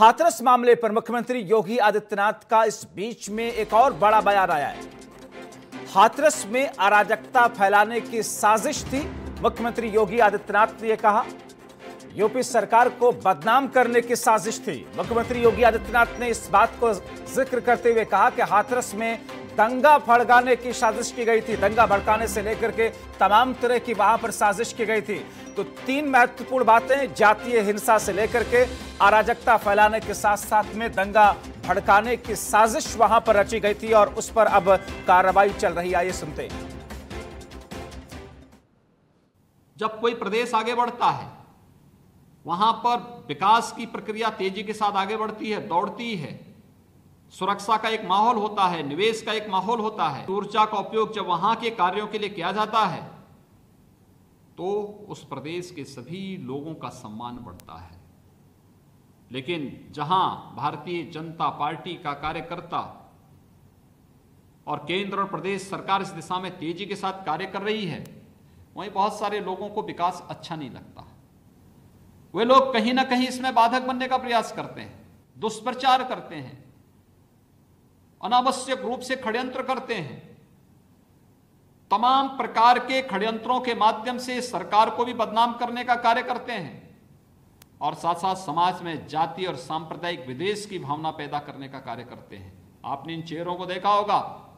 हाथरस मामले पर मुख्यमंत्री योगी आदित्यनाथ का इस बीच में एक और बड़ा बयान आया है। हाथरस में अराजकता फैलाने की साजिश थी, मुख्यमंत्री योगी आदित्यनाथ ने यह कहा। यूपी सरकार को बदनाम करने की साजिश थी, मुख्यमंत्री योगी आदित्यनाथ ने इस बात को जिक्र करते हुए कहा कि हाथरस में दंगा भड़काने की साजिश की गई थी। दंगा भड़काने से लेकर के तमाम तरह की वहां पर साजिश की गई थी। तो तीन महत्वपूर्ण बातें, जातीय हिंसा से लेकर के अराजकता फैलाने के साथ साथ में दंगा भड़काने की साजिश वहां पर रची गई थी और उस पर अब कार्रवाई चल रही है। आइए सुनते हैं। जब कोई प्रदेश आगे बढ़ता है, वहां पर विकास की प्रक्रिया तेजी के साथ आगे बढ़ती है, दौड़ती है, सुरक्षा का एक माहौल होता है, निवेश का एक माहौल होता है, ऊर्जा का उपयोग जब वहां के कार्यों के लिए किया जाता है तो उस प्रदेश के सभी लोगों का सम्मान बढ़ता है। लेकिन जहां भारतीय जनता पार्टी का कार्यकर्ता और केंद्र और प्रदेश सरकार इस दिशा में तेजी के साथ कार्य कर रही है, वहीं बहुत सारे लोगों को विकास अच्छा नहीं लगता। वे लोग कहीं ना कहीं इसमें बाधक बनने का प्रयास करते हैं, दुष्प्रचार करते हैं, अनावश्यक रूप से षड्यंत्र करते हैं। तमाम प्रकार के षड्यंत्रों के माध्यम से सरकार को भी बदनाम करने का कार्य करते हैं और साथ साथ समाज में जाति और सांप्रदायिक विद्वेष की भावना पैदा करने का कार्य करते हैं। आपने इन चेहरों को देखा होगा,